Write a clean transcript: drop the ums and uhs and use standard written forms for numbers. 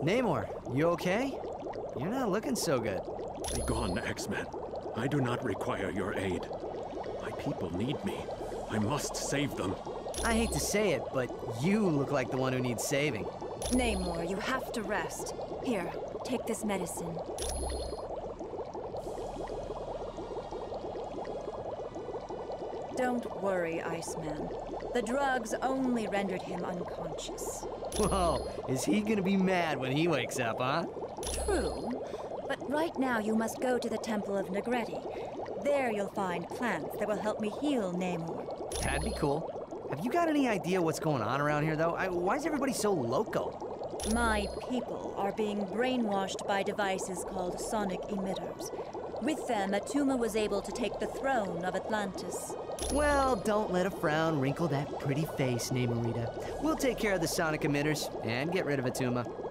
Namor, you okay? You're not looking so good. Be gone, X-Men. I do not require your aid. My people need me. I must save them. I hate to say it, but you look like the one who needs saving. Namor, you have to rest. Here, take this medicine. Don't worry, Iceman. The drugs only rendered him unconscious. Whoa, is he gonna be mad when he wakes up, huh? True, but right now you must go to the Temple of Negretti. There you'll find plants that will help me heal Namor. That'd be cool. Have you got any idea what's going on around here, though? Why is everybody so loco? My people are being brainwashed by devices called sonic emitters. With them, Atuma was able to take the throne of Atlantis. Well, don't let a frown wrinkle that pretty face, Namorita. We'll take care of the sonic emitters and get rid of Atuma.